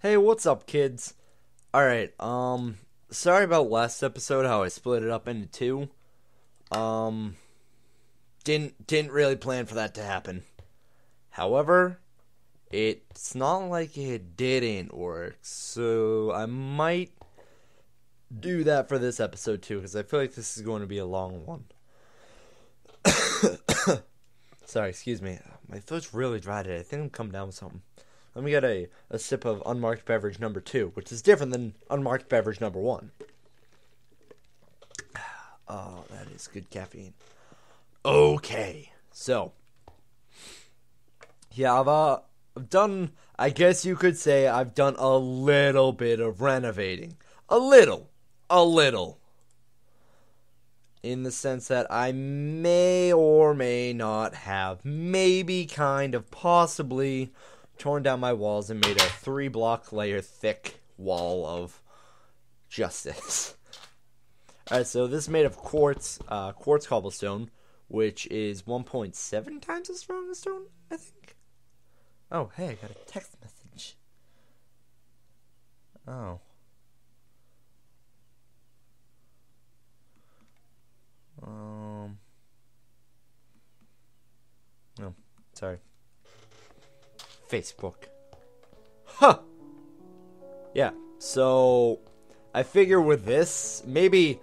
Hey, what's up, kids? Alright, sorry about last episode, how I split it up into two. Didn't really plan for that to happen. However, it's not like it didn't work, so I might do that for this episode too, because I feel like this is going to be a long one. Sorry, excuse me. My throat's really dry today. I think I'm coming down with something. Let me get a sip of unmarked beverage number 2, which is different than unmarked beverage number 1. Oh, that is good caffeine. Okay, so yeah, I've done. I guess you could say I've done a little bit of renovating, a little, in the sense that I may or may not have, maybe, kind of, possibly, torn down my walls and made a 3-block layer thick wall of justice. Alright, so this is made of quartz cobblestone, which is 1.7 times as strong as stone, I think. Oh, hey, I got a text message. Oh. Oh, sorry. Facebook. Huh. Yeah, so I figure with this, maybe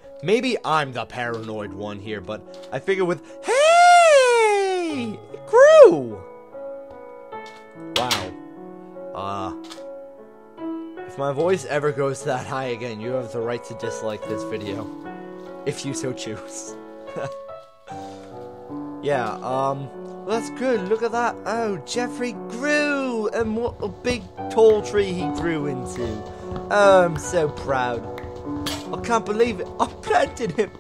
I'm the paranoid one here, but I figure with, hey, it grew. Wow. If my voice ever goes that high again, you have the right to dislike this video, if you so choose. Yeah, well, that's good, look at that. Oh, Jeffrey grew, and what a big tall tree he grew into. Oh, I'm so proud. I can't believe it. I planted him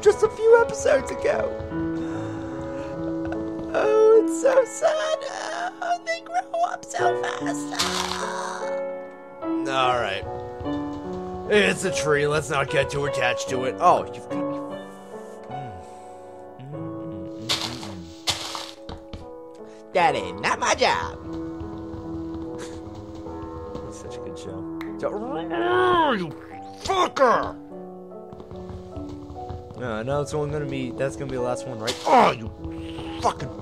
just a few episodes ago. Oh, it's so sad. Oh, they grow up so fast. Oh. Alright. It's a tree, let's not get too attached to it. Oh, you've got me. That ain't not my job. That's such a good show. You fucker! No, no, it's only gonna be. That's gonna be the last one, right? Oh, you fucking!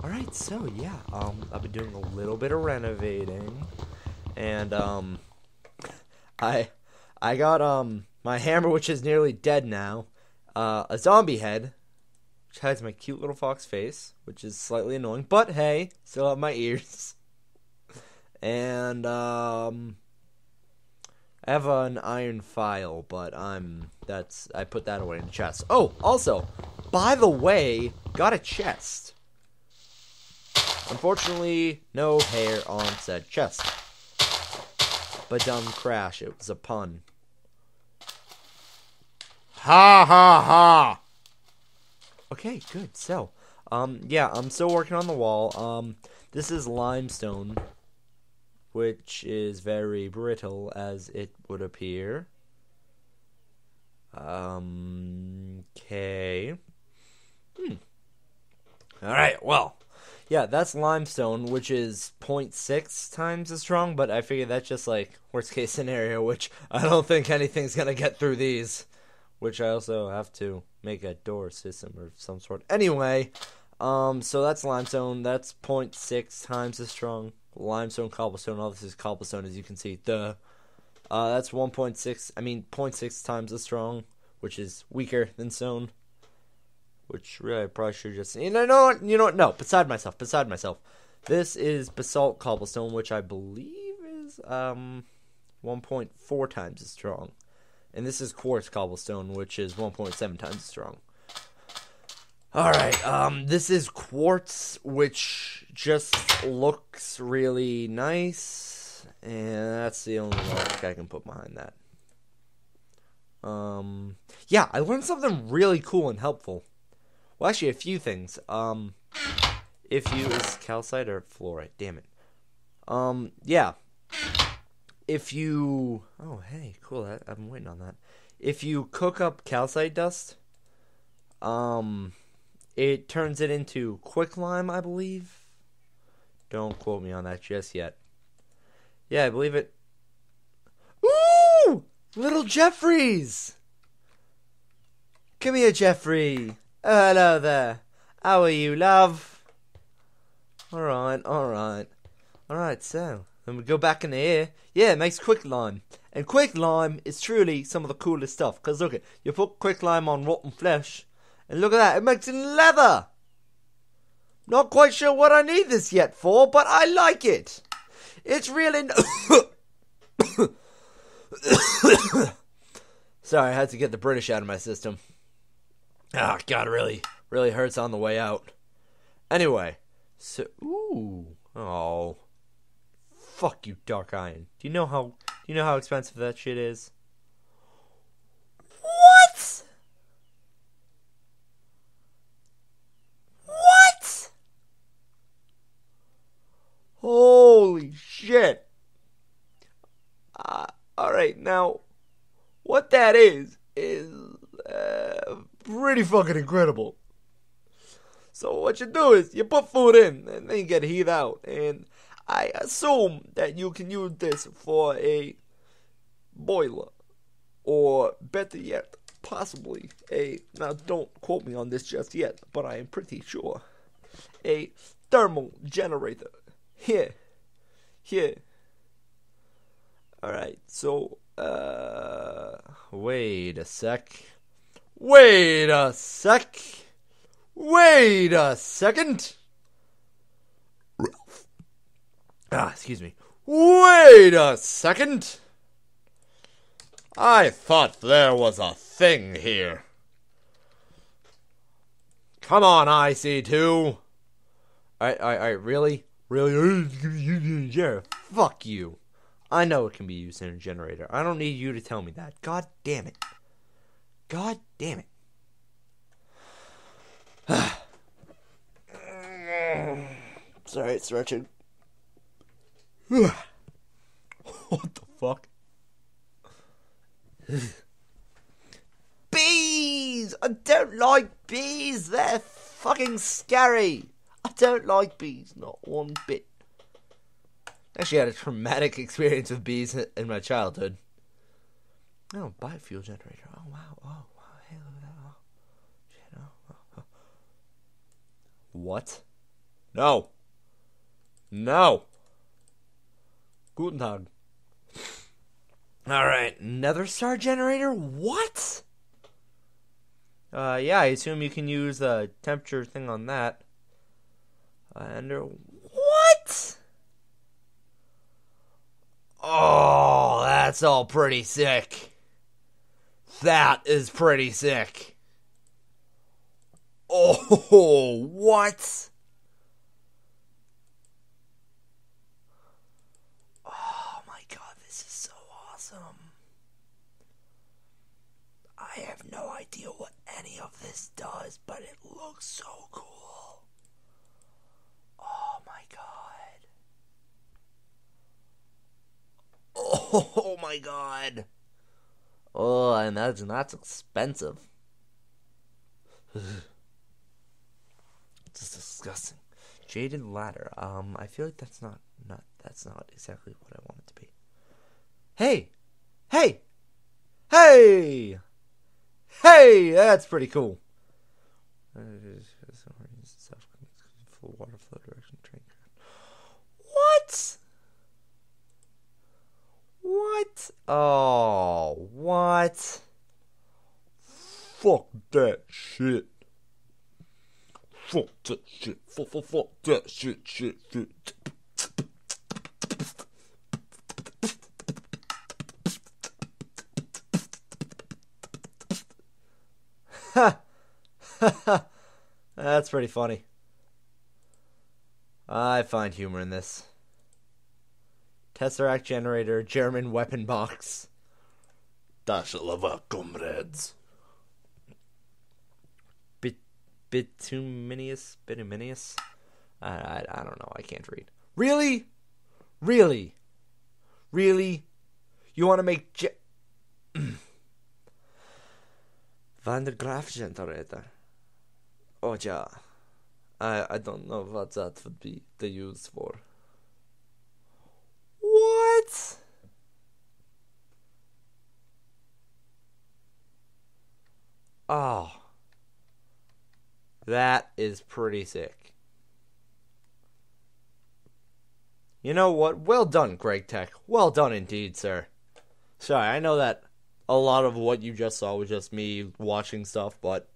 All right, so yeah, I've been doing a little bit of renovating, and I got my hammer, which is nearly dead now, a zombie head, which hides my cute little fox face, which is slightly annoying, but hey, still have my ears. And I have an iron file, but I put that away in the chest. Oh, also, by the way, got a chest. Unfortunately, no hair on said chest. But dumb crash, it was a pun. Ha ha ha! Okay, good, so, yeah, I'm still working on the wall. This is limestone, which is very brittle, as it would appear. Okay. Alright, well. Yeah, that's limestone, which is 0.6 times as strong, but I figure that's just, like, worst-case scenario, which I don't think anything's gonna get through these, which I also have to make a door system or some sort. Anyway, so that's limestone. That's 0.6 times as strong. Limestone, cobblestone, all this is cobblestone, as you can see. Duh. That's 0.6 times as strong, which is weaker than stone. Which really I probably should just, you know what, no, beside myself. This is basalt cobblestone, which I believe is 1.4 times as strong. And this is quartz cobblestone, which is 1.7 times as strong. Alright, this is quartz, which just looks really nice. And that's the only logic I can put behind that. Yeah, I learned something really cool and helpful. Well, actually, a few things. Is calcite or fluorite? Damn it. Yeah. If you... Oh, hey, cool. I'm waiting on that. if you cook up calcite dust, it turns it into quicklime, I believe. Don't quote me on that just yet. Yeah, I believe it. Ooh! Little Jeffries! Come here, Jeffrey. Oh, hello there. How are you, love? Alright, alright. Alright, so. Then we go back in here. Yeah, it makes quicklime. And quicklime is truly some of the coolest stuff. Because look, you put quicklime on rotten flesh. And look at that, it makes it leather. Not quite sure what I need this yet for, but I like it. It's really... Sorry, I had to get the British out of my system. Ah, oh, God, really, really hurts on the way out. Anyway, so... Ooh. Oh. Fuck you, dark iron. Do you know how expensive that shit is? What? What? Holy shit. Alright, now, what that is pretty fucking incredible. So what you do is, you put food in, and then you get heat out, and I assume that you can use this for a boiler, or better yet, possibly a, now don't quote me on this just yet, but I am pretty sure, a thermal generator. Here. Alright, so, wait a second. Ah, excuse me. Wait a second. I thought there was a thing here. Come on, IC2. Alright, really? Really? Yeah, fuck you. I know it can be used in a generator. I don't need you to tell me that. God damn it. Sorry, it's wretched. What the fuck? Bees! I don't like bees. They're fucking scary. I don't like bees. Not one bit. Actually, I had a traumatic experience with bees in my childhood. Oh, biofuel generator. Oh, wow. Oh, wow. Hey, look at that. Oh, shit. Oh, oh. What? No. No. Guten Tag. Alright, nether star generator? What? Yeah, I assume you can use the temperature thing on that. What? Oh, that's all pretty sick. That is pretty sick. Oh, what? Oh my God, this is so awesome. I have no idea what any of this does, but it looks so cool. Oh my God. Oh my God. Oh, I imagine that's expensive. Just disgusting. Jaded ladder. I feel like that's not exactly what I want it to be. Hey, that's pretty cool. Water flow direction train. What? What? Oh, what? Fuck that shit. Fuck that shit. Ha! Ha! That's pretty funny. I find humor in this. Tesseract generator, German weapon box. Dashalava, comrades. Bituminous? I don't know. I can't read. Really? You want to make Van der Graaf generator. Oh yeah. I don't know what that would be the use for. What? Oh. That is pretty sick. You know what? Well done, Greg Tech. Well done indeed, sir. Sorry, I know that a lot of what you just saw was just me watching stuff, but...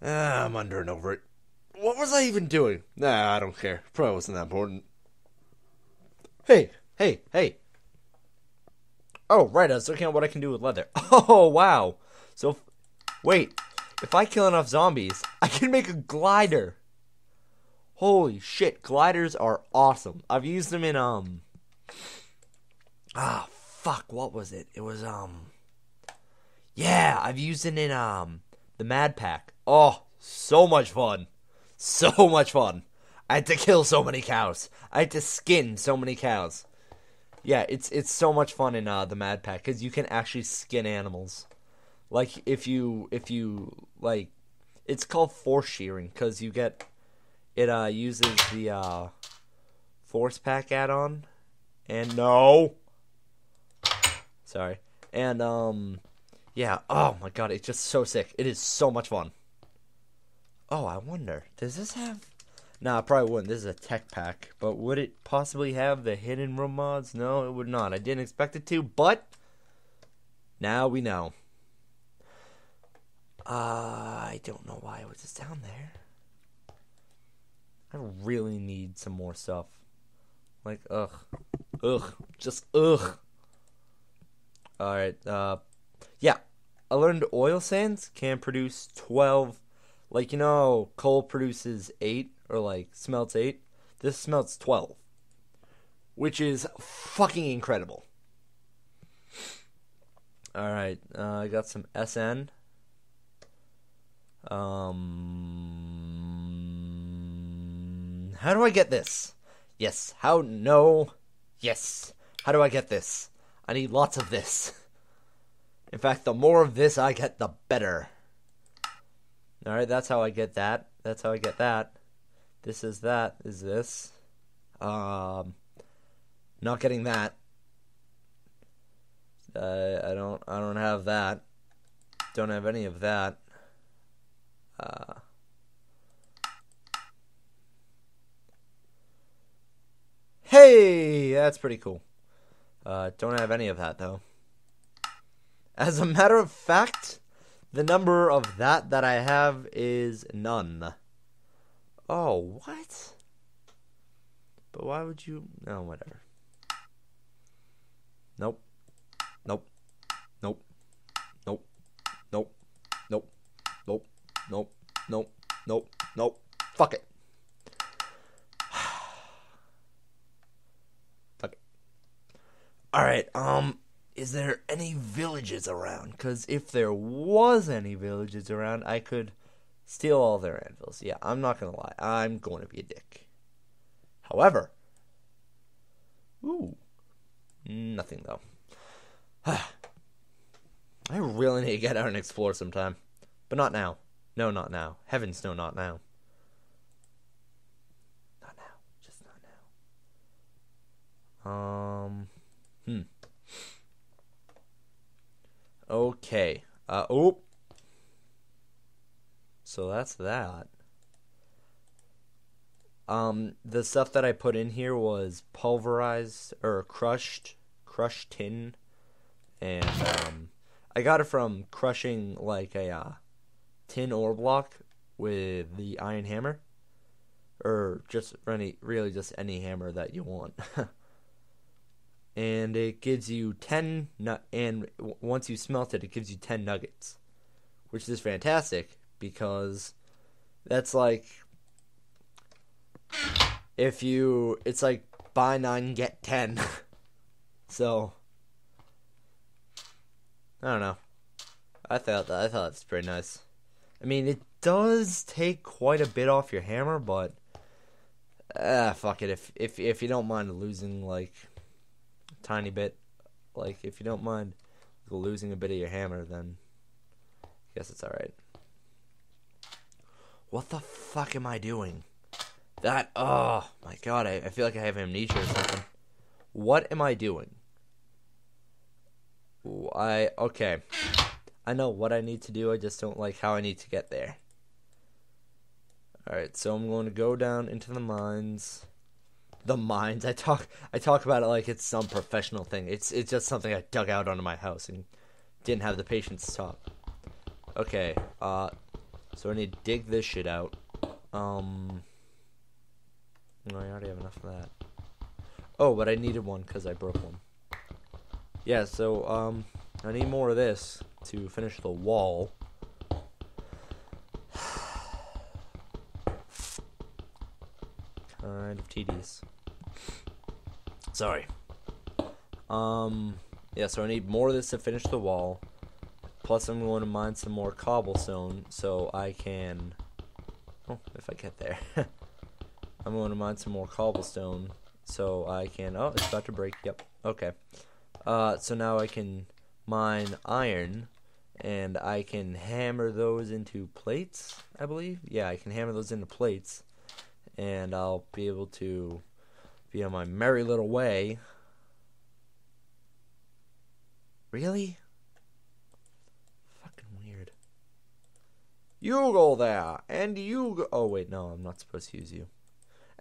I'm under and over it. What was I even doing? Nah, I don't care. Probably wasn't that important. Hey, hey, hey. Oh, right, I was looking at what I can do with leather. Oh, wow. So, wait. If I kill enough zombies, I can make a glider. Holy shit, gliders are awesome. I've used them in, ah, fuck, what was it? It was, yeah, I've used it in, the Mad Pack. Oh, so much fun. So much fun. I had to kill so many cows. I had to skin so many cows. Yeah, it's so much fun in the Mad Pack because you can actually skin animals. Like if you like, it's called force shearing because you get it uses the force pack add-on and no, sorry, and yeah. Oh my god, it's just so sick. It is so much fun. Oh, I wonder, does this have... Nah, I probably wouldn't. This is a tech pack. But would it possibly have the hidden room mods? No, it would not. I didn't expect it to, but now we know. I don't know why it was just down there. I really need some more stuff. Like, ugh. Ugh. Just ugh. Alright, yeah. I learned oil sands can produce 12... Like, you know, coal produces 8, or, like, smelts 8. This smelts 12. Which is fucking incredible. Alright, I got some SN. How do I get this? Yes. How? No. Yes. How do I get this? I need lots of this. In fact, the more of this I get, the better. Alright, that's how I get that. That's how I get that. This is that. Is this. Not getting that. I don't have that. Don't have any of that. Hey! That's pretty cool. Don't have any of that, though. As a matter of fact... The number of that I have is none. Oh, what? But why would you... No, whatever. Nope. Nope. Nope. Nope. Nope. Nope. Nope. Nope. Nope. Nope. Nope. Fuck it. Fuck it. Alright, Is there any villages around? Because if there was any villages around, I could steal all their anvils. Yeah, I'm not going to lie. I'm going to be a dick. However. Ooh. Nothing, though. I really need to get out and explore sometime. But not now. No, not now. Heavens, no, not now. Not now. Just not now. Okay. Oh. So that's that. The stuff that I put in here was pulverized or crushed tin, and I got it from crushing like a tin ore block with the iron hammer, or just really just any hammer that you want. And it gives you 10, and once you smelt it, it gives you 10 nuggets, which is fantastic because that's like, if you, it's like buy 9, get 10. So, I don't know. I thought it's pretty nice. I mean, it does take quite a bit off your hammer, but, fuck it. If you don't mind losing, like, tiny bit, like if you don't mind losing a bit of your hammer, then I guess it's alright. What the fuck am I doing? That, oh my god, I feel like I have amnesia or something. What am I doing? Ooh, okay. I know what I need to do, I just don't like how I need to get there. Alright, so I'm going to go down into the mines. The mines, I talk about it like it's some professional thing. It's just something I dug out onto my house and didn't have the patience to talk. Okay, so I need to dig this shit out. No, I already have enough of that. Oh, but I needed one because I broke one. Yeah, so, I need more of this to finish the wall. Kind of tedious. Sorry. Yeah, so I need more of this to finish the wall. Plus I'm going to mine some more cobblestone so I can... Oh, if I get there. I'm going to mine some more cobblestone so I can... Oh, it's about to break. Yep. Okay. So now I can mine iron, and I can hammer those into plates, I believe. Yeah, I can hammer those into plates, and I'll be able to be on my merry little way. Really? Fucking weird. You go there, and you go... Oh, wait, no, I'm not supposed to use you.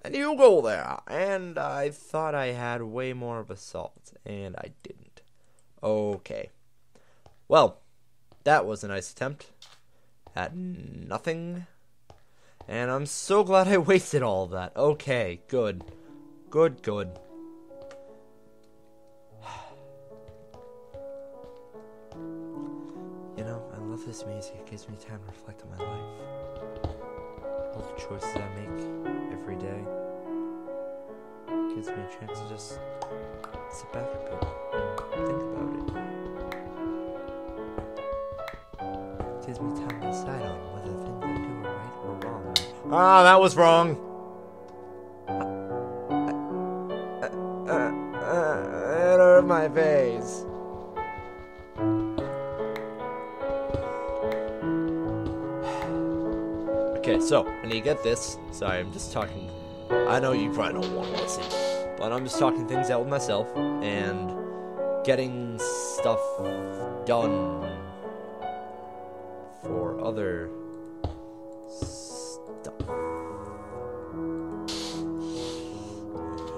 And you go there, and I thought I had way more of a salt, and I didn't. Okay. Well, that was a nice attempt at nothing. And I'm so glad I wasted all of that. Okay, good. Good, good. You know, I love this music. It gives me time to reflect on my life. All the choices I make every day. It gives me a chance to just sit back a bit and think about it. It gives me time to decide on whether things I do are right or wrong. Ah, that was wrong! It hurt my face. Okay, so, I need to get this. Sorry, I'm just talking. I know you probably don't want to listen, but I'm just talking things out with myself and getting stuff done for other stuff.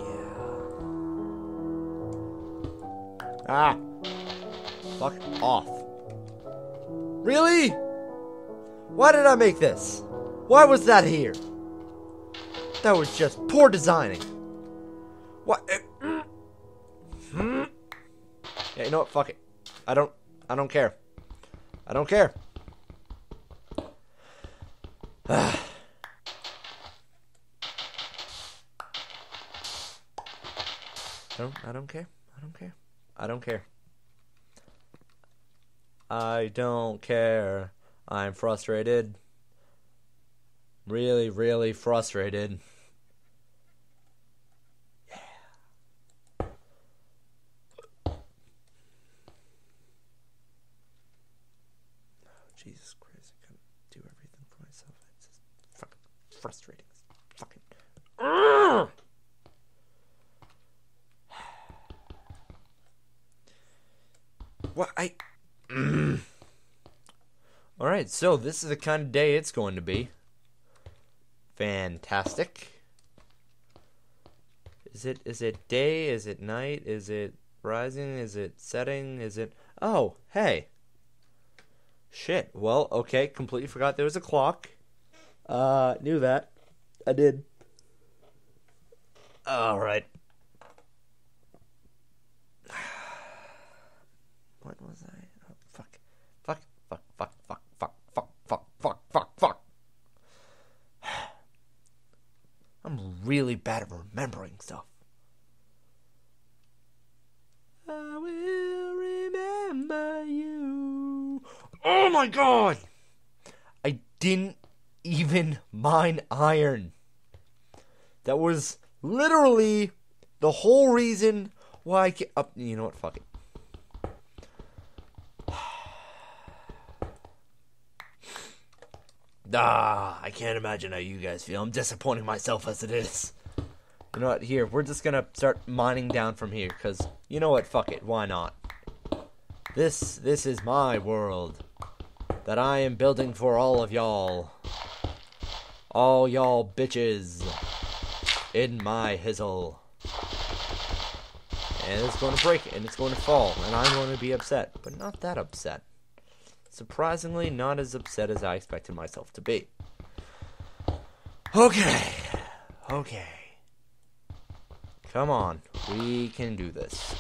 Yeah. Ah! Fuck off. Really? Why did I make this? Why was that here? That was just poor designing. What? Yeah, you know what? Fuck it. I don't care. I don't care. I don't care. I don't care. I don't care. I don't care. I'm frustrated. Really, really frustrated. Yeah. Oh, Jesus Christ, I couldn't do everything for myself. It's just fucking frustrating. It's fucking... What? I... Alright, so this is the kind of day it's going to be. Fantastic. Is it day? Is it night? Is it rising? Is it setting? Is it... Oh, hey. Shit. Well, okay. Completely forgot there was a clock. Knew that. I did. Alright. What was I... Oh, fuck. Fuck. Fuck. Fuck. Fuck. Fuck. Fuck. Fuck. Fuck. Fuck. Fuck. I'm really bad at remembering stuff. I will remember you. Oh my god! I didn't even mine iron. That was literally the whole reason why I can't... You know what? Fuck it. Ah, I can't imagine how you guys feel. I'm disappointing myself as it is. You know what? Here, we're just gonna start mining down from here, because, you know what? Fuck it. Why not? This is my world that I am building for all of y'all. All y'all bitches in my hizzle. And it's going to break, and it's going to fall, and I'm going to be upset, but not that upset. Surprisingly, not as upset as I expected myself to be. Okay. Okay. Come on. We can do this.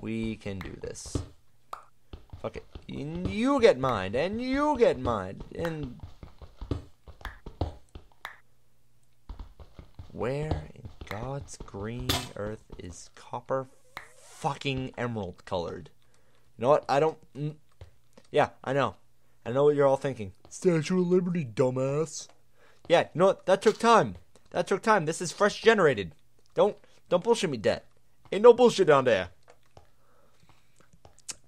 We can do this. Fuck it. You get mined, and you get mined, and... Where in God's green earth is copper fucking emerald colored? You know what? I don't... Yeah, I know. I know what you're all thinking. Statue of Liberty, dumbass. Yeah, you know what? That took time. That took time. This is fresh generated. Don't bullshit me, Dad. Ain't no bullshit down there.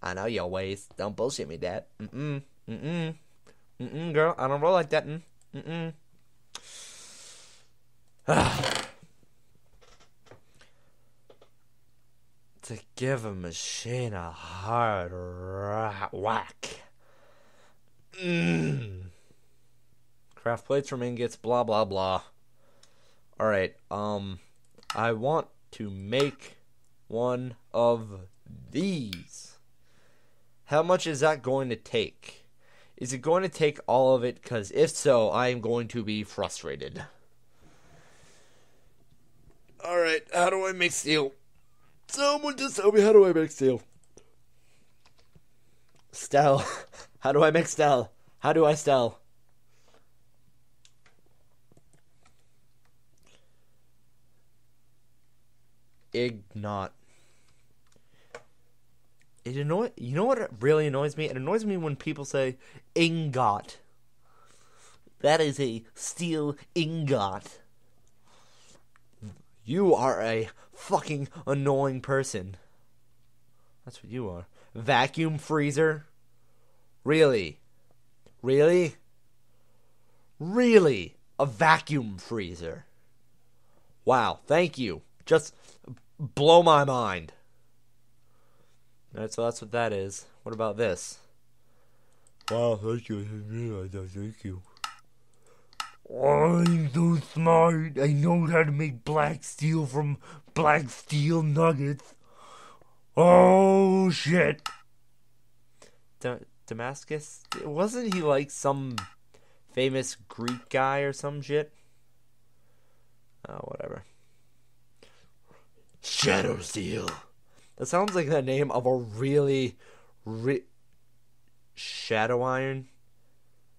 I know your ways. Don't bullshit me, Dad. Mm-mm. Mm-mm. Mm-mm, girl. I don't roll like that. Mm-mm. To give a machine a hard whack. Mm. Craft plates from ingots, blah, blah, blah. Alright, I want to make one of these. How much is that going to take? Is it going to take all of it? Because if so, I am going to be frustrated. Alright, how do I make steel? Someone just tell me, how do I make steel? Stell. How do I make stell? How do I stell? Ignot. It you know what really annoys me? It annoys me when people say ingot. That is a steel ingot. You are a fucking annoying person. That's what you are. Vacuum freezer? Really? Really? Really? A vacuum freezer? Wow, thank you. Just blow my mind. Alright, so that's what that is. What about this? Wow, thank you. Thank you. I'm so smart. I know how to make black steel from black steel nuggets. Oh, shit. Damascus? Wasn't he like some famous Greek guy or some shit? Oh, whatever. Shadow Steel. That sounds like the name of a Shadow Iron?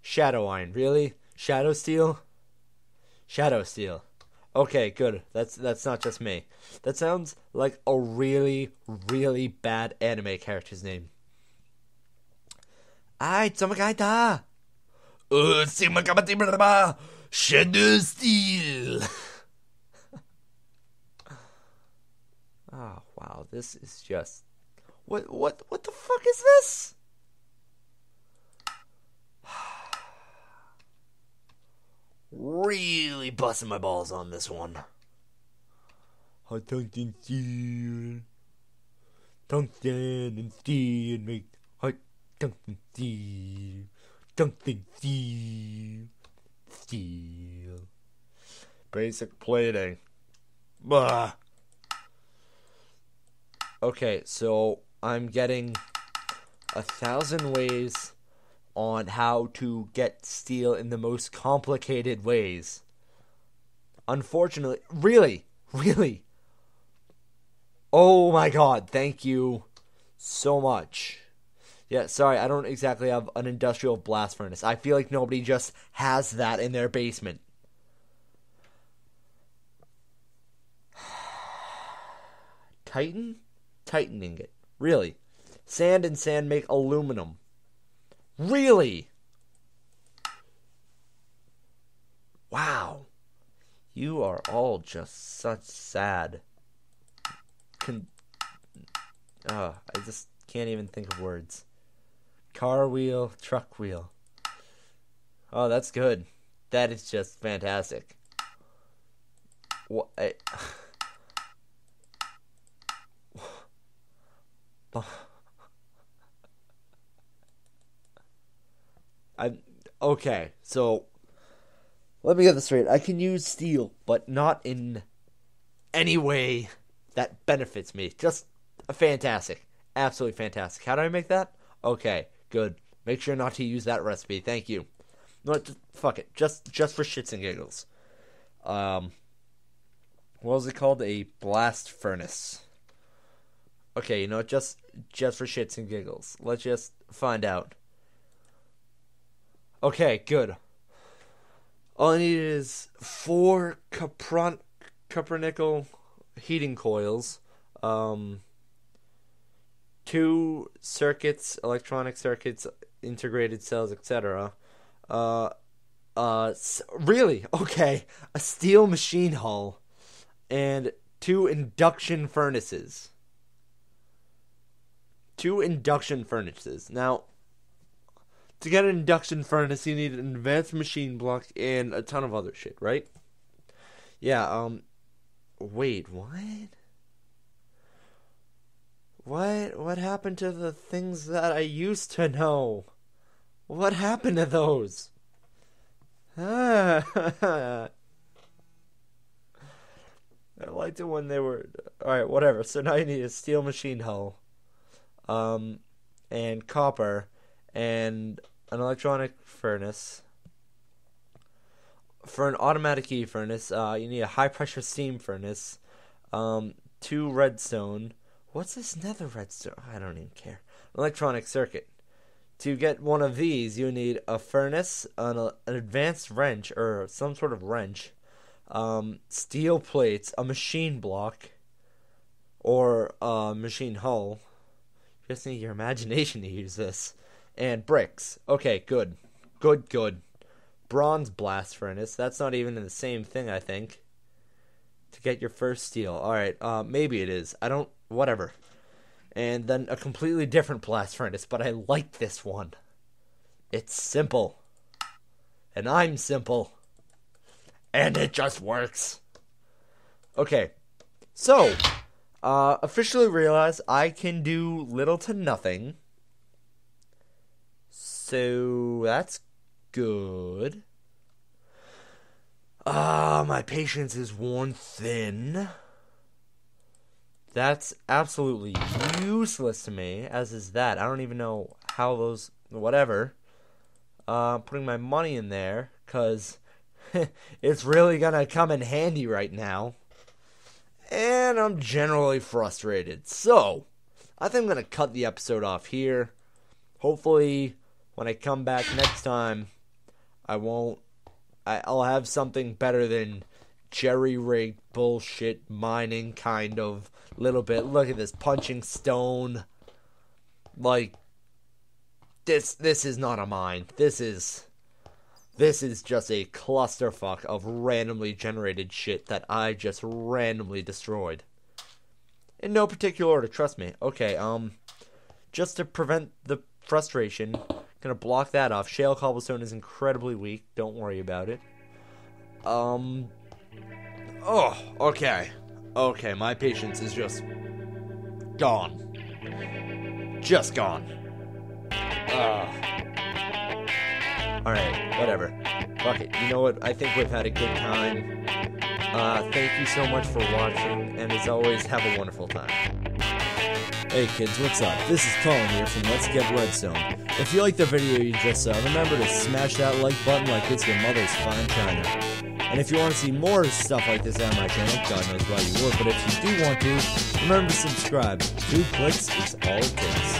Shadow Iron, really? Shadow Steel? Shadow Steel. Okay, good. That's not just me. That sounds like a really, really bad anime character's name. Ai, tsumakaita! Shadow Steel! Oh, wow, this is just... What the fuck is this? Really busting my balls on this one. Tungsten steel. Tungsten and steel make hot tungsten steel. Tungsten steel. Steel. Basic plating. Bah. Okay, so I'm getting 1,000 ways on how to get steel in the most complicated ways. Unfortunately, really, really. Oh my god, thank you so much. Yeah, sorry, I don't exactly have an industrial blast furnace. I feel like nobody just has that in their basement. Titan? Titan ingot. Really? Sand and sand make aluminum. Really? Wow. You are all just such sad. I just can't even think of words. Car wheel, truck wheel. Oh, that's good. That is just fantastic. What? Okay, so let me get this straight. I can use steel, but not in any way that benefits me. Just fantastic. Absolutely fantastic. How do I make that? Okay, good. Make sure not to use that recipe. Thank you. No, just, fuck it. Just for shits and giggles. What was it called? A blast furnace. Okay, you know, just for shits and giggles. Let's just find out. Okay, good. All I need is 4 Copernical heating coils, 2 circuits, electronic circuits, integrated cells, etc. Really? Okay. A steel machine hull and 2 induction furnaces. 2 induction furnaces. Now, to get an induction furnace, you need an advanced machine block and a ton of other shit, right? Yeah, wait, what? What happened to the things that I used to know? What happened to those? I liked it when they were... Alright, whatever. So now you need a steel machine hull, and copper, and an electronic furnace. For an automatic heat furnace, you need a high pressure steam furnace, 2 redstone. What's this nether redstone? I don't even care. An electronic circuit. To get one of these, you need a furnace, an advanced wrench or some sort of wrench, steel plates, a machine block, or a machine hull. You just need your imagination to use this. And bricks. Okay, good. Good, good. Bronze blast furnace. That's not even in the same thing, I think. To get your first steel. Alright, maybe it is. I don't... Whatever. And then a completely different blast furnace, but I like this one. It's simple. And I'm simple. And it just works. Okay. So, officially realize I can do little to nothing. So that's good. My patience is worn thin. That's absolutely useless to me, as is that. I don't even know how those, whatever. Putting my money in there, because it's really going to come in handy right now. And I'm generally frustrated. So, I think I'm going to cut the episode off here. Hopefully... when I come back next time, I'll have something better than jerry-rigged bullshit mining, kind of, little bit. Look at this, punching stone. Like, this is not a mine. This is just a clusterfuck of randomly generated shit that I just randomly destroyed. In no particular order, trust me. Okay, just to prevent the frustration... gonna block that off. Shale cobblestone is incredibly weak. Don't worry about it. Oh, okay. Okay, my patience is just... gone. Just gone. Alright, whatever. Fuck it. You know what? I think we've had a good time. Thank you so much for watching, and as always, have a wonderful time. Hey kids, what's up? This is Colin here from Let's Get Redstone. If you liked the video you just saw, remember to smash that like button like it's your mother's fine china. And if you want to see more stuff like this on my channel, God knows why you would, but if you do want to, remember to subscribe. 2 clicks is all it takes.